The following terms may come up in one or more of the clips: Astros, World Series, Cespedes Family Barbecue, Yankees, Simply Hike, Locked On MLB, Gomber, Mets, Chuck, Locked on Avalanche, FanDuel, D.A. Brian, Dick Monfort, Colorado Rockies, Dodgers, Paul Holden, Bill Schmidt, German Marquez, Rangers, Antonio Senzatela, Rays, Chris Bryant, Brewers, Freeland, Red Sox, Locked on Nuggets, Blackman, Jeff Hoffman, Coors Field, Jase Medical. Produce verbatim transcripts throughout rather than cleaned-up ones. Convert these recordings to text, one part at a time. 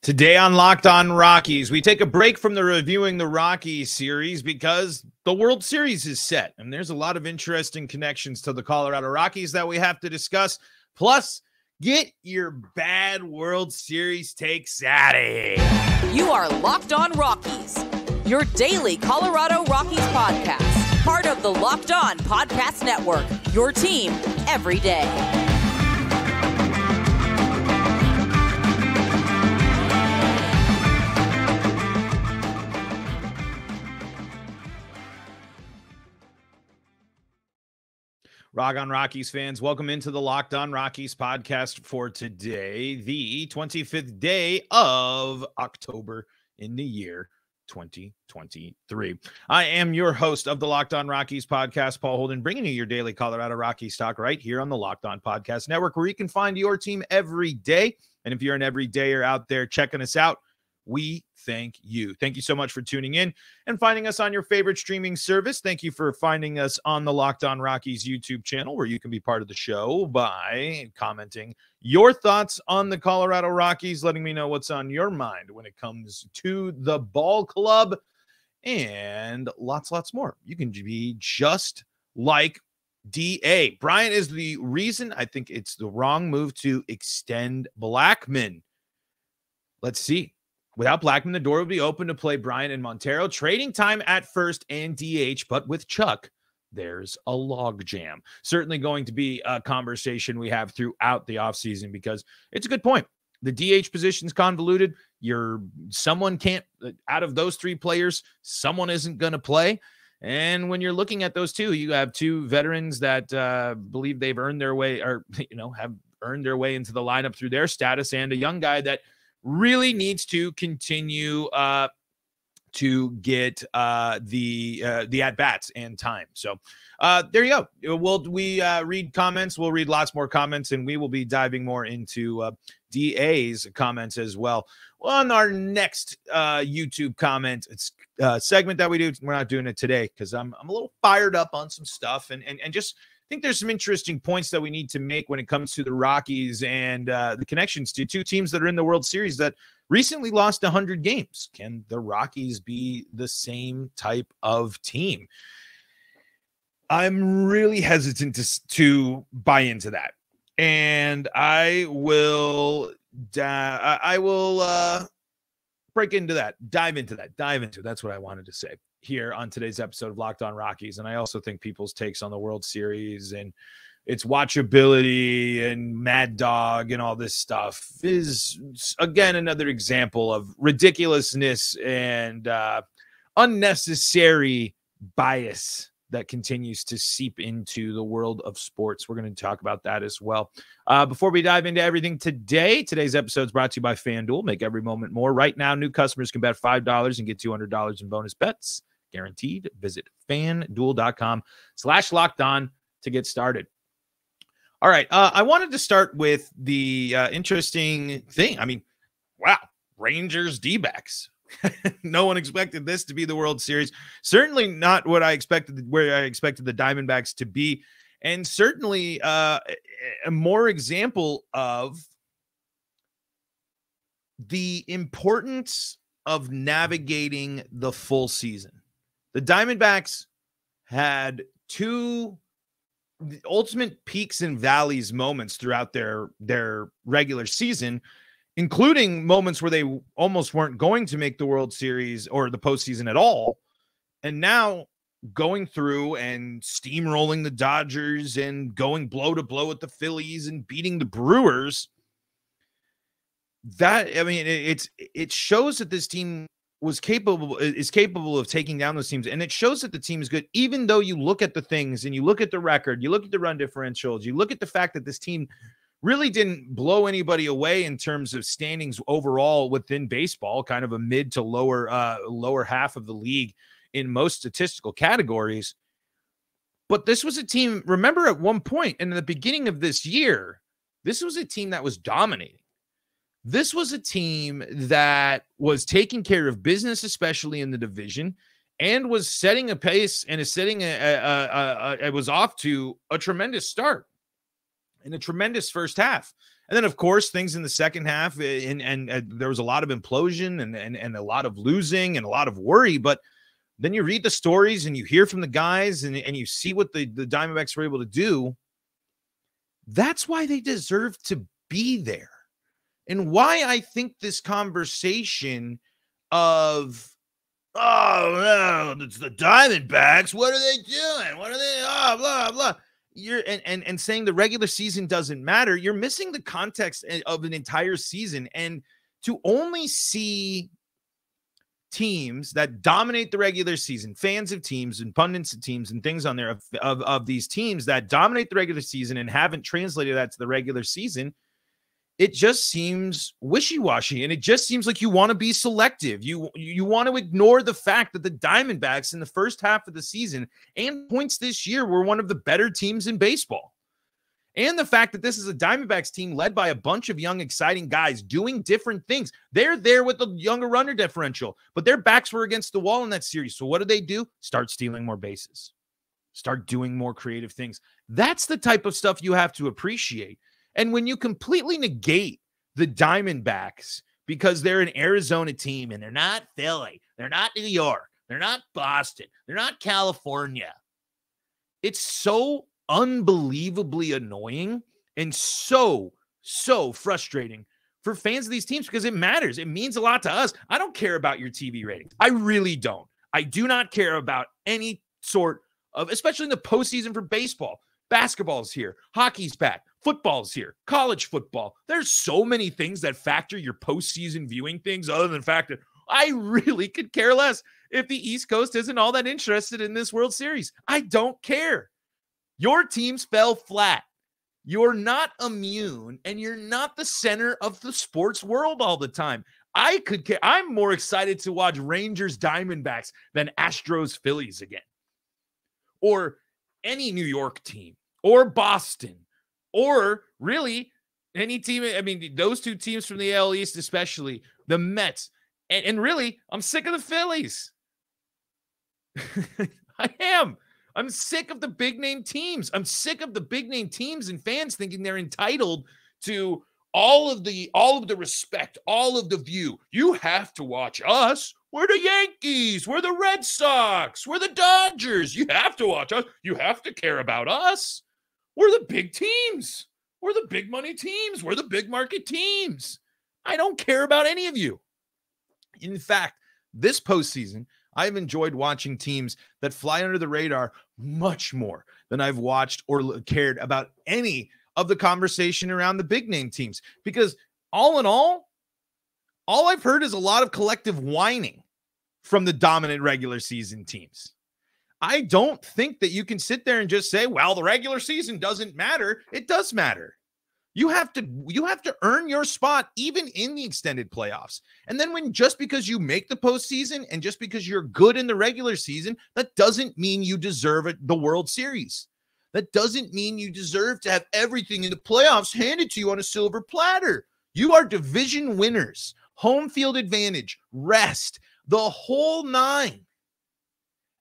Today on Locked on Rockies, we take a break from the Reviewing the Rockies series because the World Series is set, and there's a lot of interesting connections to the Colorado Rockies that we have to discuss. Plus, get your bad World Series takes out of here. You are Locked on Rockies, your daily Colorado Rockies podcast, part of the Locked on Podcast Network, your team every day. Rock on Rockies fans, welcome into the Locked on Rockies podcast for today, the twenty-fifth day of October in the year twenty twenty-three. I am your host of the Locked on Rockies podcast, Paul Holden, bringing you your daily Colorado Rockies talk right here on the Locked on Podcast Network, where you can find your team every day. And if you're an everydayer out there checking us out, we thank you. Thank you so much for tuning in and finding us on your favorite streaming service. Thank you for finding us on the Locked on Rockies YouTube channel, where you can be part of the show by commenting your thoughts on the Colorado Rockies, letting me know what's on your mind when it comes to the ball club, and lots, lots more. You can be just like D A Brian is the reason I think it's the wrong move to extend Blackman. Let's see. Without Blackman, the door would be open to play Bryant and Montero, trading time at first and D H, but with Chuck, there's a logjam. Certainly going to be a conversation we have throughout the offseason, because it's a good point. The D H position's convoluted. You're someone can't, out of those three players, someone isn't going to play. And when you're looking at those two, you have two veterans that uh, believe they've earned their way, or you know, have earned their way into the lineup through their status, and a young guy that really needs to continue uh, to get uh, the uh, the at-bats and time. So uh, there you go. We'll, we uh, read comments. We'll read lots more comments, and we will be diving more into uh, D A's comments as well. On our next uh, YouTube comment it's, uh, segment that we do, we're not doing it today because I'm, I'm a little fired up on some stuff, and and, and just – I think there's some interesting points that we need to make when it comes to the Rockies and uh, the connections to two teams that are in the World Series that recently lost one hundred games. Can the Rockies be the same type of team? I'm really hesitant to, to buy into that. And I will, I will uh, break into that, dive into that, dive into it. That's what I wanted to say here on today's episode of Locked on Rockies. And I also think people's takes on the World Series and its watchability and Mad Dog and all this stuff is, again, another example of ridiculousness and uh, unnecessary bias that continues to seep into the world of sports. We're going to talk about that as well. Uh, before we dive into everything today, today's episode is brought to you by FanDuel. Make every moment more. Right now, new customers can bet five dollars and get two hundred dollars in bonus bets. Guaranteed. Visit fanduel.com slash locked on to get started. All right. Uh, I wanted to start with the uh, interesting thing. I mean, wow. Rangers D-backs. No one expected this to be the World Series. Certainly not what I expected, where I expected the Diamondbacks to be. And certainly uh, a more example of the importance of navigating the full season. The Diamondbacks had two ultimate peaks and valleys moments throughout their, their regular season, including moments where they almost weren't going to make the World Series or the postseason at all. And now going through and steamrolling the Dodgers and going blow to blow at the Phillies and beating the Brewers. That, I mean, it's, it shows that this team was capable, is capable of taking down those teams. And it shows that the team is good, even though you look at the things and you look at the record, you look at the run differentials, you look at the fact that this team really didn't blow anybody away in terms of standings overall within baseball, kind of a mid to lower, uh, lower half of the league in most statistical categories. But this was a team, remember at one point in the beginning of this year, this was a team that was dominating. This was a team that was taking care of business, especially in the division, and was setting a pace and is setting a, a, a, a, a was off to a tremendous start in a tremendous first half. And then, of course, things in the second half, and, and, and there was a lot of implosion and, and, and a lot of losing and a lot of worry. But then you read the stories and you hear from the guys and, and you see what the, the Diamondbacks were able to do. That's why they deserve to be there. And why I think this conversation of, oh, no, it's the Diamondbacks. What are they doing? What are they? Oh, blah, blah. You're and, and and saying the regular season doesn't matter. You're missing the context of an entire season. And to only see teams that dominate the regular season, fans of teams and pundits of teams and things on there of, of, of these teams that dominate the regular season and haven't translated that to the regular season, it just seems wishy-washy. And it just seems like you want to be selective. You, you want to ignore the fact that the Diamondbacks in the first half of the season and points this year were one of the better teams in baseball. And the fact that this is a Diamondbacks team led by a bunch of young, exciting guys doing different things. They're there with the younger runner differential, but their backs were against the wall in that series. So what do they do? Start stealing more bases. Start doing more creative things. That's the type of stuff you have to appreciate. And when you completely negate the Diamondbacks because they're an Arizona team and they're not Philly, they're not New York, they're not Boston, they're not California, it's so unbelievably annoying and so, so frustrating for fans of these teams because it matters. It means a lot to us. I don't care about your T V ratings. I really don't. I do not care about any sort of, especially in the postseason for baseball. Basketball's here. Hockey's back. Football's here. College football. There's so many things that factor your postseason viewing things other than fact that I really could care less if the East Coast isn't all that interested in this World Series. I don't care. Your teams fell flat. You're not immune, and you're not the center of the sports world all the time. I could care. I'm more excited to watch Rangers Diamondbacks than Astros Phillies again, or any New York team, or Boston, or really any team. I mean, those two teams from the A L East, especially the Mets. And, and really, I'm sick of the Phillies. I am. I'm sick of the big name teams. I'm sick of the big name teams and fans thinking they're entitled to all of the all of the respect, all of the view. You have to watch us. We're the Yankees. We're the Red Sox. We're the Dodgers. You have to watch us. You have to care about us. We're the big teams. We're the big money teams. We're the big market teams. I don't care about any of you. In fact, this postseason, I've enjoyed watching teams that fly under the radar much more than I've watched or cared about any of the conversation around the big name teams. Because all in all, all I've heard is a lot of collective whining from the dominant regular season teams. I don't think that you can sit there and just say, well, the regular season doesn't matter. It does matter. You have to you have to earn your spot even in the extended playoffs. And then when just because you make the postseason and just because you're good in the regular season, that doesn't mean you deserve it, the World Series. That doesn't mean you deserve to have everything in the playoffs handed to you on a silver platter. You are division winners, home field advantage, rest, the whole nine.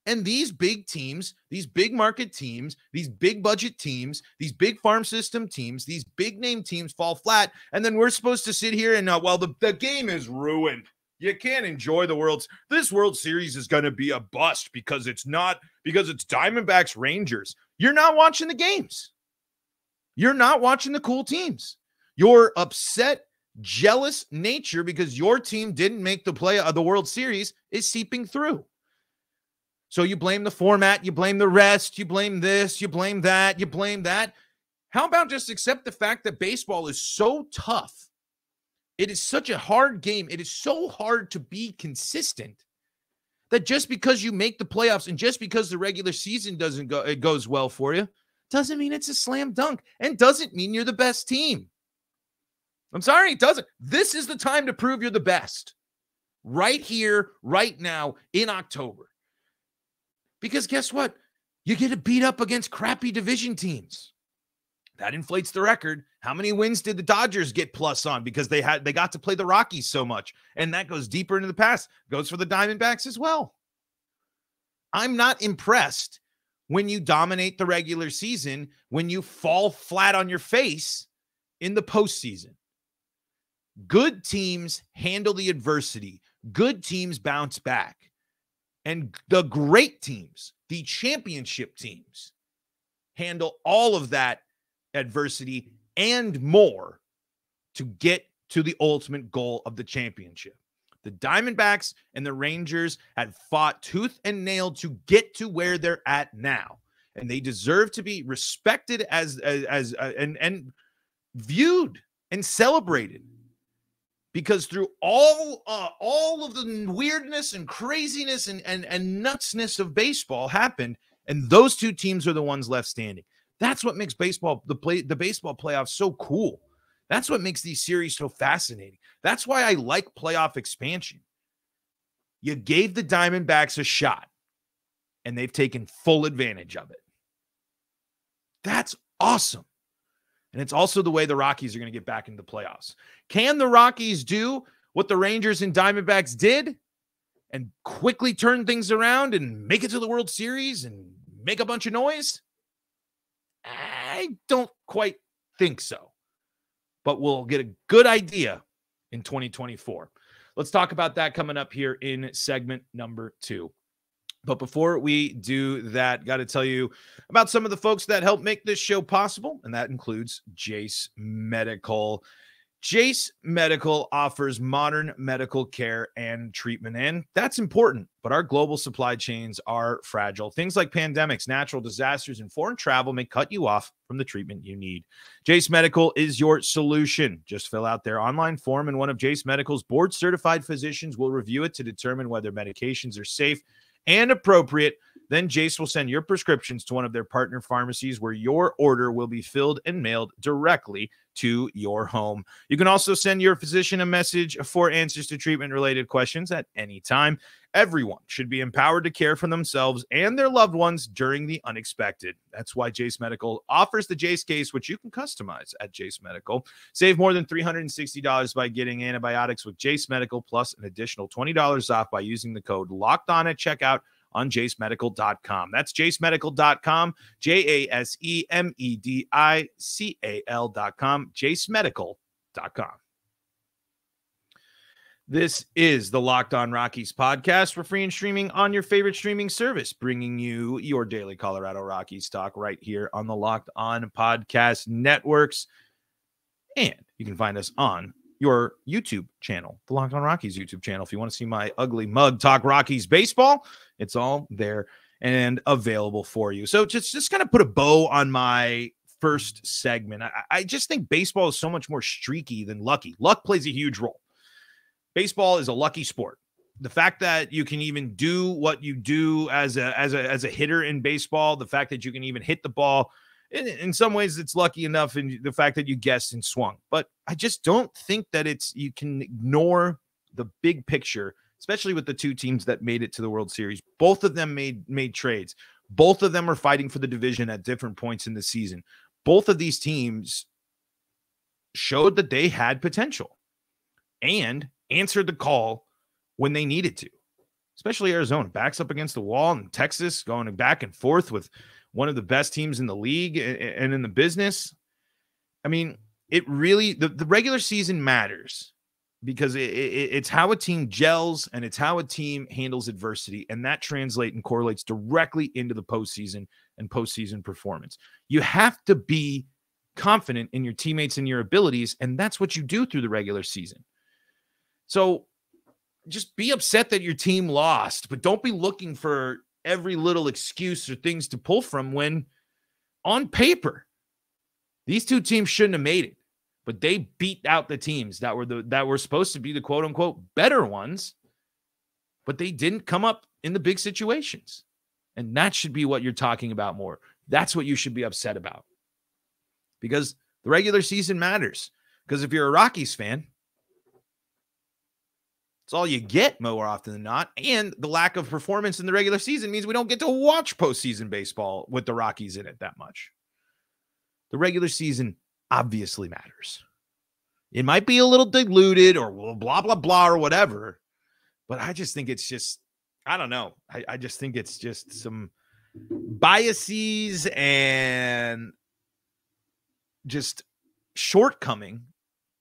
And these big teams, these big market teams, these big budget teams, these big farm system teams, these big name teams fall flat. And then we're supposed to sit here and, uh, well, the, the game is ruined. You can't enjoy the World's. This World Series is going to be a bust because it's not, because it's Diamondbacks Rangers. You're not watching the games. You're not watching the cool teams. You're upset, jealous nature because your team didn't make the play of the World Series is seeping through. So you blame the format, you blame the rest, you blame this, you blame that, you blame that. How about just accept the fact that baseball is so tough? It is such a hard game. It is so hard to be consistent that just because you make the playoffs and just because the regular season doesn't go, it goes well for you, doesn't mean it's a slam dunk and doesn't mean you're the best team. I'm sorry, it doesn't. This is the time to prove you're the best. Right here, right now, in October. Because guess what? You get to beat up against crappy division teams. That inflates the record. How many wins did the Dodgers get plus on because they had they got to play the Rockies so much? And that goes deeper into the past. Goes for the Diamondbacks as well. I'm not impressed when you dominate the regular season, when you fall flat on your face in the postseason. Good teams handle the adversity. Good teams bounce back. And the great teams, the championship teams, handle all of that adversity and more to get to the ultimate goal of the championship. The Diamondbacks and the Rangers had fought tooth and nail to get to where they're at now. And they deserve to be respected as, as, as uh, and, and viewed and celebrated. Because through all uh, all of the weirdness and craziness and, and, and nutsness of baseball happened, and those two teams are the ones left standing. That's what makes baseball the play the baseball playoffs so cool. That's what makes these series so fascinating. That's why I like playoff expansion. You gave the Diamondbacks a shot, and they've taken full advantage of it. That's awesome. And it's also the way the Rockies are going to get back into the playoffs. Can the Rockies do what the Rangers and Diamondbacks did and quickly turn things around and make it to the World Series and make a bunch of noise? I don't quite think so. But we'll get a good idea in twenty twenty-four. Let's talk about that coming up here in segment number two. But before we do that, got to tell you about some of the folks that help make this show possible, and that includes Jase Medical. Jase Medical offers modern medical care and treatment, and that's important, but our global supply chains are fragile. Things like pandemics, natural disasters, and foreign travel may cut you off from the treatment you need. Jase Medical is your solution. Just fill out their online form, and one of Jase Medical's board-certified physicians will review it to determine whether medications are safe and appropriate. Then Jase will send your prescriptions to one of their partner pharmacies where your order will be filled and mailed directly to your home. You can also send your physician a message for answers to treatment-related questions at any time. Everyone should be empowered to care for themselves and their loved ones during the unexpected. That's why Jase Medical offers the Jase case, which you can customize at Jase Medical. Save more than three hundred sixty dollars by getting antibiotics with Jase Medical, plus an additional twenty dollars off by using the code LOCKEDON at checkout on jase medical dot com. That's jase medical dot com, J A S E M E D I C A L dot com, jase medical dot com. This is the Locked on Rockies podcast. We're free and streaming on your favorite streaming service, bringing you your daily Colorado Rockies talk right here on the Locked on Podcast Networks. And you can find us on your YouTube channel, the Locked on Rockies YouTube channel. If you want to see my ugly mug talk Rockies baseball, it's all there and available for you. So just, just kind of put a bow on my first segment. I, I just think baseball is so much more streaky than lucky. Luck plays a huge role. Baseball is a lucky sport. The fact that you can even do what you do as a, as a, as a hitter in baseball, the fact that you can even hit the ball, in, in some ways it's lucky enough, and the fact that you guessed and swung. But I just don't think that it's, you can ignore the big picture, especially with the two teams that made it to the World Series. Both of them made, made trades. Both of them are fighting for the division at different points in the season. Both of these teams showed that they had potential and answered the call when they needed to, especially Arizona. Backs up against the wall, and Texas going back and forth with one of the best teams in the league and in the business. I mean, it really, the, the regular season matters, because it, it, it's how a team gels and it's how a team handles adversity. And that translates and correlates directly into the postseason and postseason performance. You have to be confident in your teammates and your abilities. And that's what you do through the regular season. So just be upset that your team lost, but don't be looking for every little excuse or things to pull from when on paper, these two teams shouldn't have made it. But they beat out the teams that were the that were supposed to be the quote unquote better ones, but they didn't come up in the big situations. And that should be what you're talking about more. That's what you should be upset about, because the regular season matters. Because if you're a Rockies fan, it's all you get more often than not. And the lack of performance in the regular season means we don't get to watch postseason baseball with the Rockies in it that much. The regular season obviously matters. It might be a little diluted or blah, blah, blah, or whatever. But I just think it's just, I don't know. I, I just think it's just some biases and just shortcoming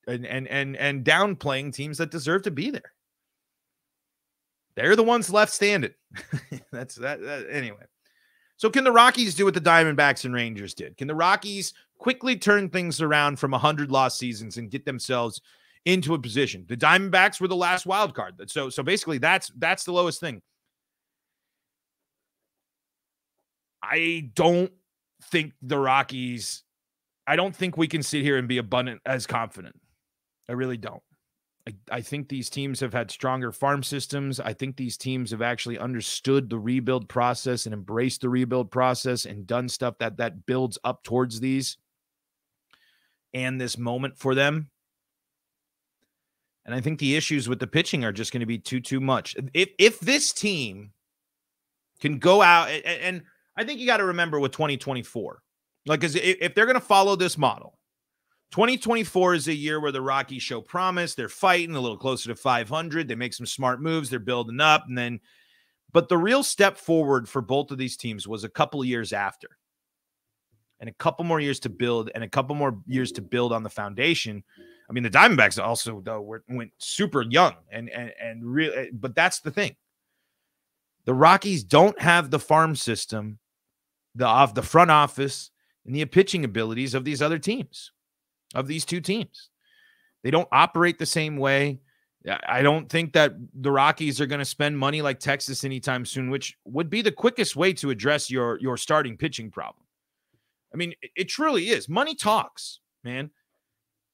and and and and downplaying teams that deserve to be there. They're the ones left standing. That's that, that anyway. So can the Rockies do what the Diamondbacks and Rangers did? Can the Rockies quickly turn things around from one hundred lost seasons and get themselves into a position? The Diamondbacks were the last wild card. So so basically that's that's the lowest thing. I don't think the Rockies, I don't think we can sit here and be abundant as confident. I really don't. I, I think these teams have had stronger farm systems. I think these teams have actually understood the rebuild process and embraced the rebuild process and done stuff that that builds up towards these and this moment for them. And I think the issues with the pitching are just going to be too, too much. If, if this team can go out and, and I think you got to remember with twenty twenty-four, like cause if they're going to follow this model, twenty twenty-four is a year where the Rockies show promise. They're fighting a little closer to five hundred. They make some smart moves. They're building up. And then, but the real step forward for both of these teams was a couple of years after and a couple more years to build and a couple more years to build on the foundation. I mean, the Diamondbacks also though were, went super young and, and, and really, but that's the thing. The Rockies don't have the farm system, the off the front office and the pitching abilities of these other teams, of these two teams. They don't operate the same way. I don't think that the Rockies are going to spend money like Texas anytime soon, which would be the quickest way to address your, your starting pitching problem. I mean, it, it truly is. Money talks, man.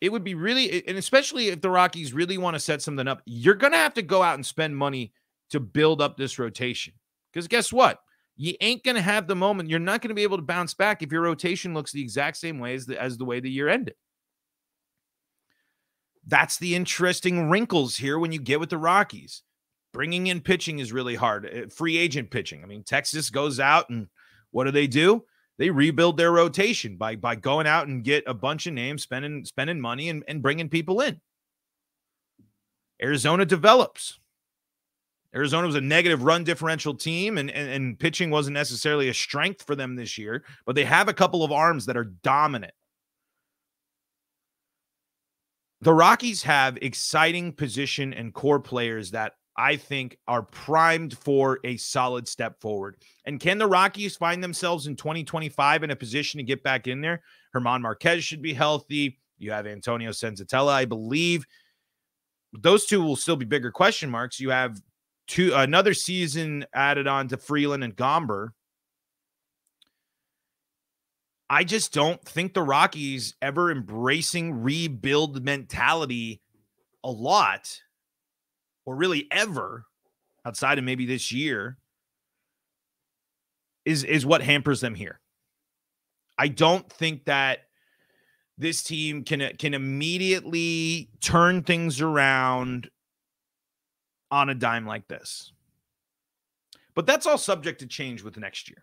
It would be really, and especially if the Rockies really want to set something up, you're going to have to go out and spend money to build up this rotation. Because guess what? You ain't going to have the moment. You're not going to be able to bounce back if your rotation looks the exact same way as the, as the way the year ended. That's the interesting wrinkles here when you get with the Rockies. Bringing in pitching is really hard. Free agent pitching. I mean, Texas goes out and what do they do? They rebuild their rotation by, by going out and get a bunch of names, spending, spending money and, and bringing people in. Arizona develops. Arizona was a negative run differential team, and, and, and pitching wasn't necessarily a strength for them this year, but they have a couple of arms that are dominant. The Rockies have exciting position and core players that I think are primed for a solid step forward. And can the Rockies find themselves in twenty twenty-five in a position to get back in there? German Marquez should be healthy. You have Antonio Senzatela, I believe. Those two will still be bigger question marks. You have Two, another season added on to Freeland and Gomber. I just don't think the Rockies ever embracing rebuild mentality a lot, or really ever, outside of maybe this year, is, is what hampers them here. I don't think that this team can, can immediately turn things around on a dime like this. But that's all subject to change with next year.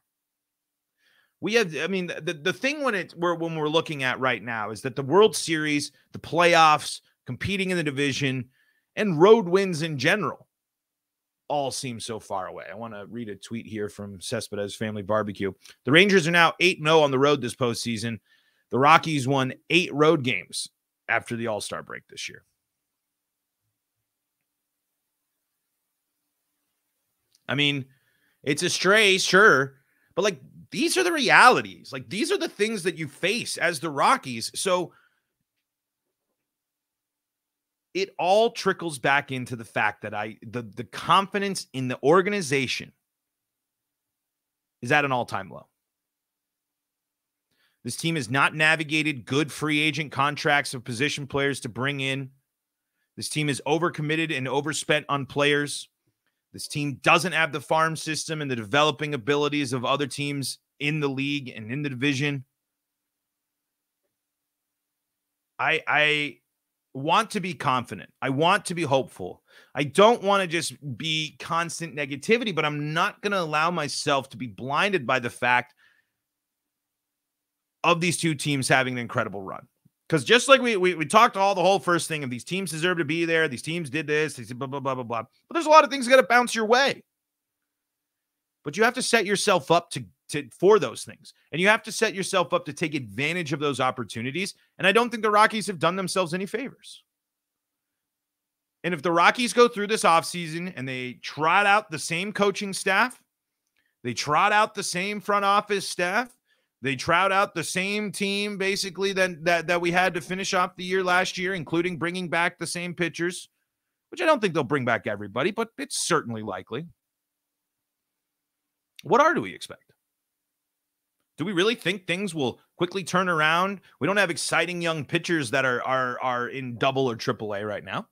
We have, I mean, the, the thing when it we're, when we're looking at right now is that the World Series, the playoffs, competing in the division, and road wins in general all seem so far away. I want to read a tweet here from Cespedes Family Barbecue. The Rangers are now eight and oh on the road this postseason. The Rockies won eight road games after the All-Star break this year. I mean, it's a stray, sure, but like these are the realities. Like these are the things that you face as the Rockies. So it all trickles back into the fact that I the the confidence in the organization is at an all-time low. This team has not navigated good free agent contracts of position players to bring in. This team is overcommitted and overspent on players. This team doesn't have the farm system and the developing abilities of other teams in the league and in the division. I, I want to be confident. I want to be hopeful. I don't want to just be constant negativity, but I'm not going to allow myself to be blinded by the fact of these two teams having an incredible run. Because just like we, we we talked all the whole first thing of these teams deserve to be there, these teams did this, they said blah, blah, blah, blah, blah. But there's a lot of things that got to bounce your way. But you have to set yourself up to to, for those things. And you have to set yourself up to take advantage of those opportunities. And I don't think the Rockies have done themselves any favors. And if the Rockies go through this offseason and they trot out the same coaching staff, they trot out the same front office staff, they trot out the same team basically that, that, that we had to finish off the year last year, including bringing back the same pitchers, which I don't think they'll bring back everybody, but it's certainly likely. What are do we expect? Do we really think things will quickly turn around? We don't have exciting young pitchers that are are are in double or triple A right now.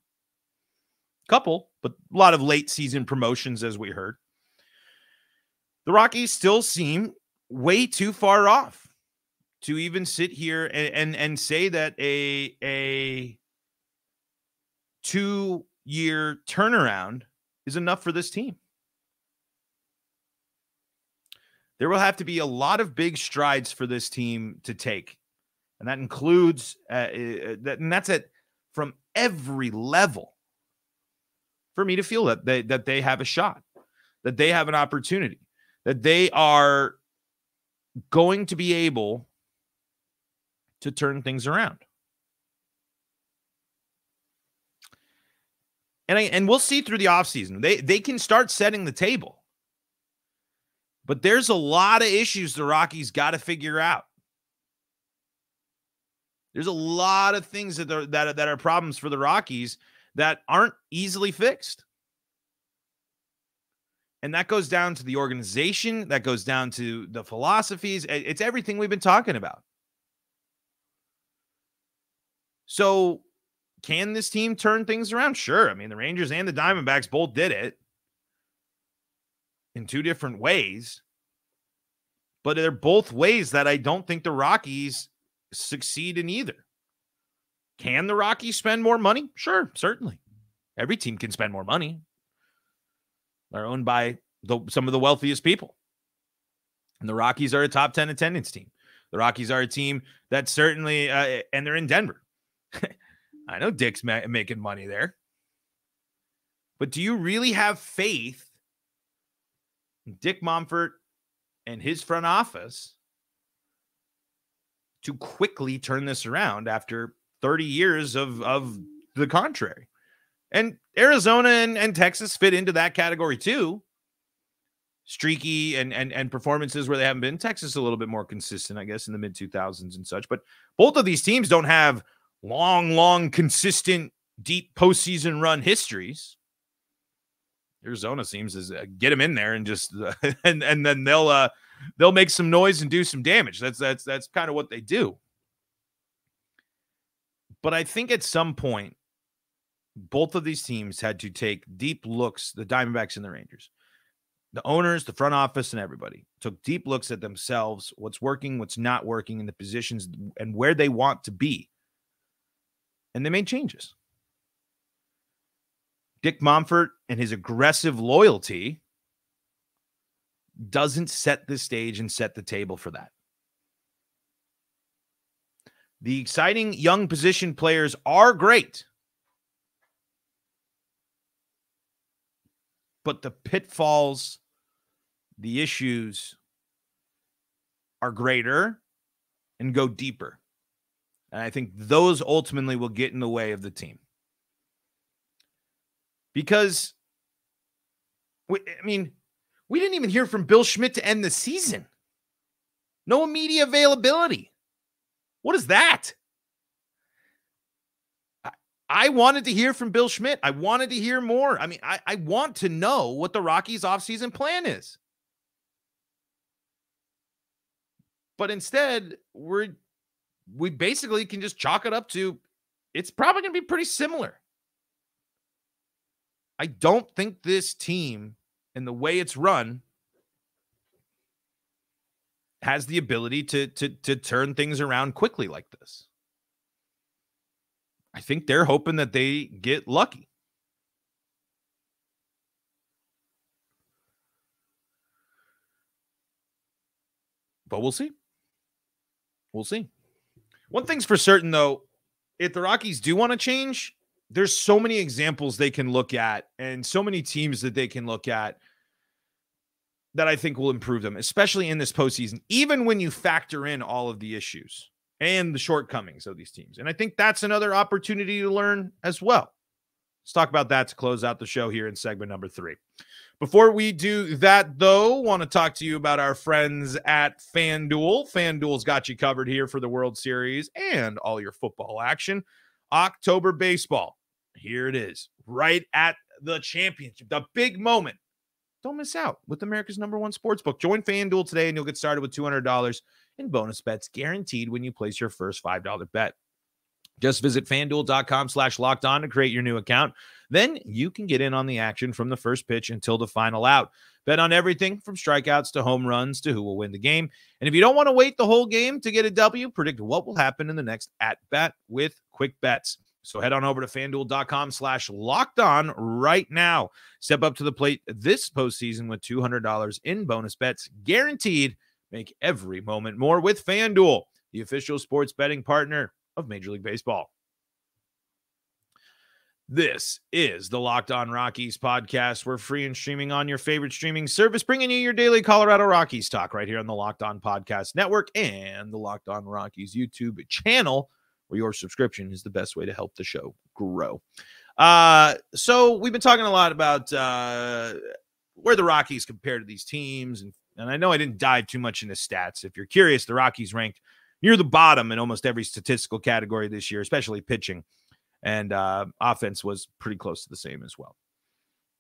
Couple, but a lot of late season promotions, as we heard. The Rockies still seem way too far off to even sit here and and, and say that a a two-year turnaround is enough for this team. There will have to be a lot of big strides for this team to take. And that includes, uh, that, and that's it from every level for me to feel that they, that they have a shot, that they have an opportunity, that they are going to be able to turn things around. And, I, and we'll see through the offseason. They, they can start setting the table. But there's a lot of issues the Rockies got to figure out. There's a lot of things that are, that, are, that are problems for the Rockies that aren't easily fixed. And that goes down to the organization. That goes down to the philosophies. It's everything we've been talking about. So can this team turn things around? Sure. I mean, the Rangers and the Diamondbacks both did it in two different ways, but they're both ways that I don't think the Rockies succeed in either. Can the Rockies spend more money? Sure, certainly. Every team can spend more money. They're owned by the, some of the wealthiest people. And the Rockies are a top ten attendance team. The Rockies are a team that certainly, uh, and they're in Denver. I know Dick's ma- making money there. But do you really have faith Dick Monfort and his front office to quickly turn this around after thirty years of, of the contrary? And Arizona and, and Texas fit into that category too. Streaky and, and, and performances where they haven't been. Texas a little bit more consistent, I guess, in the mid two thousands and such. But both of these teams don't have long, long, consistent, deep postseason run histories. Arizona seems is uh, get them in there and just uh, and and then they'll uh, they'll make some noise and do some damage. That's that's that's kind of what they do. But I think at some point, both of these teams had to take deep looks. The Diamondbacks and the Rangers, the owners, the front office, and everybody took deep looks at themselves. What's working, what's not working, in the positions and where they want to be, and they made changes. Dick Monfort and his aggressive loyalty doesn't set the stage and set the table for that. The exciting young position players are great, but the pitfalls, the issues are greater and go deeper. And I think those ultimately will get in the way of the team. Because, we, I mean, we didn't even hear from Bill Schmidt to end the season. No immediate availability. What is that? I, I wanted to hear from Bill Schmidt. I wanted to hear more. I mean, I, I want to know what the Rockies' offseason plan is. But instead, we're we basically can just chalk it up to it's probably going to be pretty similar. I don't think this team and the way it's run has the ability to, to, to turn things around quickly like this. I think they're hoping that they get lucky. But we'll see. We'll see. One thing's for certain, though, if the Rockies do want to change, there's so many examples they can look at and so many teams that they can look at that I think will improve them, especially in this postseason, even when you factor in all of the issues and the shortcomings of these teams. And I think that's another opportunity to learn as well. Let's talk about that to close out the show here in segment number three. Before we do that, though, want to talk to you about our friends at FanDuel. FanDuel's got you covered here for the World Series and all your football action. October baseball, here it is, right at the championship, the big moment. Don't miss out with America's number one sportsbook. Join FanDuel today and you'll get started with two hundred dollars in bonus bets guaranteed when you place your first five dollar bet. Just visit FanDuel.com slash locked on to create your new account. Then you can get in on the action from the first pitch until the final out. Bet on everything from strikeouts to home runs to who will win the game. And if you don't want to wait the whole game to get a W, predict what will happen in the next at-bat with quick bets. So head on over to FanDuel.com slash locked on right now. Step up to the plate this postseason with two hundred dollars in bonus bets guaranteed. Make every moment more with FanDuel, the official sports betting partner of Major League Baseball. This is the Locked On Rockies podcast. We're free and streaming on your favorite streaming service, bringing you your daily Colorado Rockies talk right here on the Locked On Podcast Network and the Locked On Rockies YouTube channel, where your subscription is the best way to help the show grow. Uh, so we've been talking a lot about uh, where the Rockies compare to these teams, and, and I know I didn't dive too much into stats. If you're curious, the Rockies ranked near the bottom in almost every statistical category this year, especially pitching. And uh, offense was pretty close to the same as well.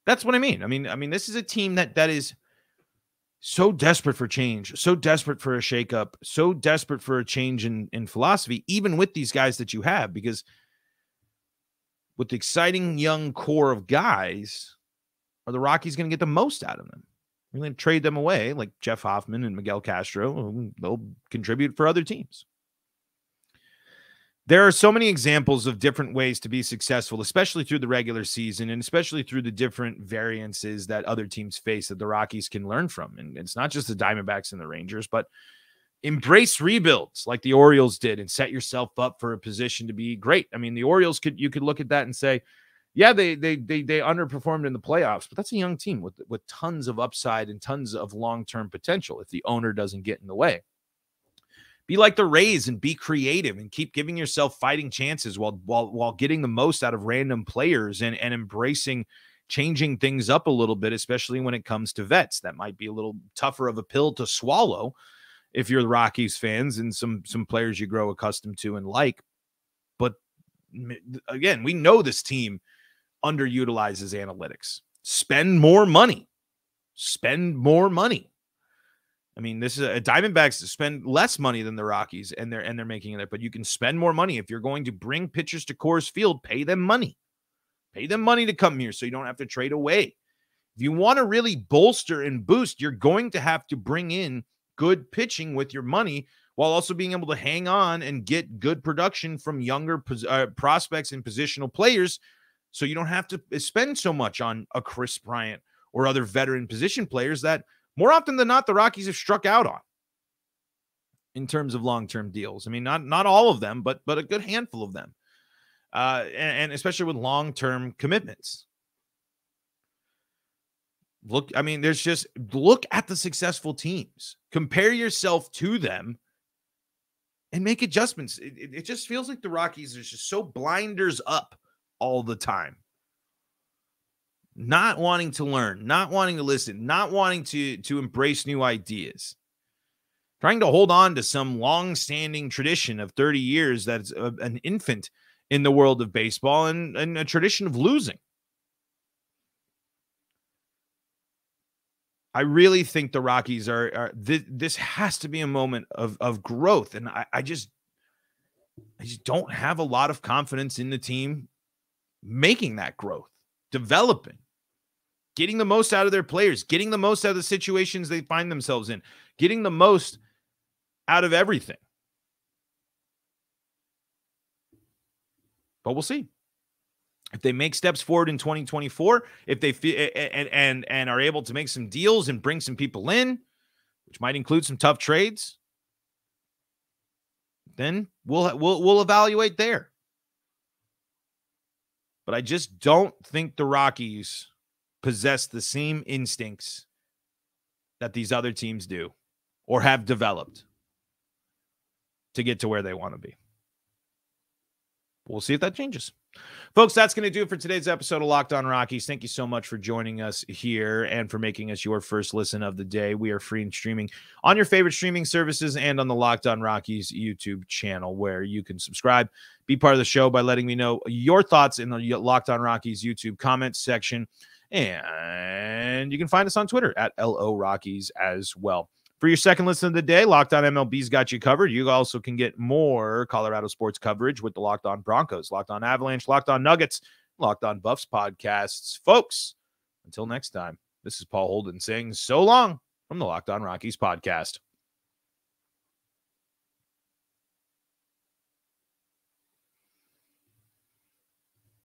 That's what I mean. I mean, I mean, this is a team that that is so desperate for change, so desperate for a shakeup, so desperate for a change in, in philosophy, even with these guys that you have, because with the exciting young core of guys, are the Rockies going to get the most out of them? We're going to trade them away, like Jeff Hoffman and Miguel Castro. They'll contribute for other teams. There are so many examples of different ways to be successful, especially through the regular season and especially through the different variances that other teams face that the Rockies can learn from. And it's not just the Diamondbacks and the Rangers, but embrace rebuilds like the Orioles did and set yourself up for a position to be great. I mean, the Orioles, could you could look at that and say, yeah, they they they they underperformed in the playoffs, but that's a young team with, with tons of upside and tons of long-term potential if the owner doesn't get in the way. Be like the Rays and be creative and keep giving yourself fighting chances while while while getting the most out of random players and, and embracing changing things up a little bit, especially when it comes to vets. That might be a little tougher of a pill to swallow if you're the Rockies fans and some some players you grow accustomed to and like. But again, we know this team underutilizes analytics. Spend more money. Spend more money. I mean, this is a Diamondbacks to spend less money than the Rockies, and they're and they're making it there. But you can spend more money if you're going to bring pitchers to Coors Field. Pay them money, pay them money to come here, so you don't have to trade away. If you want to really bolster and boost, you're going to have to bring in good pitching with your money, while also being able to hang on and get good production from younger uh, prospects and positional players, so you don't have to spend so much on a Chris Bryant or other veteran position players that, more often than not, the Rockies have struck out on in terms of long-term deals. I mean, not not all of them, but but a good handful of them, uh, and, and especially with long-term commitments. Look, I mean, there's just look at the successful teams, compare yourself to them, and make adjustments. It, it, it just feels like the Rockies are just so blinders up all the time. Not wanting to learn, not wanting to listen, not wanting to, to embrace new ideas, trying to hold on to some long-standing tradition of thirty years that's a, an infant in the world of baseball and, and a tradition of losing. I really think the Rockies are, are th this has to be a moment of, of growth, and I, I just I just don't have a lot of confidence in the team making that growth, developing, getting the most out of their players, getting the most out of the situations they find themselves in, getting the most out of everything. But we'll see if they make steps forward in twenty twenty-four, if they and and and are able to make some deals and bring some people in, which might include some tough trades. Then we'll we'll we'll evaluate there. But I just don't think the Rockies possess the same instincts that these other teams do or have developed to get to where they want to be. We'll see if that changes. Folks, that's going to do it for today's episode of Locked on Rockies. Thank you so much for joining us here and for making us your first listen of the day. We are free and streaming on your favorite streaming services and on the Locked on Rockies YouTube channel, where you can subscribe, be part of the show by letting me know your thoughts in the Locked on Rockies YouTube comments section. And you can find us on Twitter at L O Rockies as well. For your second listen of the day, Locked On M L B's got you covered. You also can get more Colorado sports coverage with the Locked On Broncos, Locked On Avalanche, Locked On Nuggets, Locked On Buffs podcasts. Folks, until next time, this is Paul Holden saying so long from the Locked On Rockies podcast.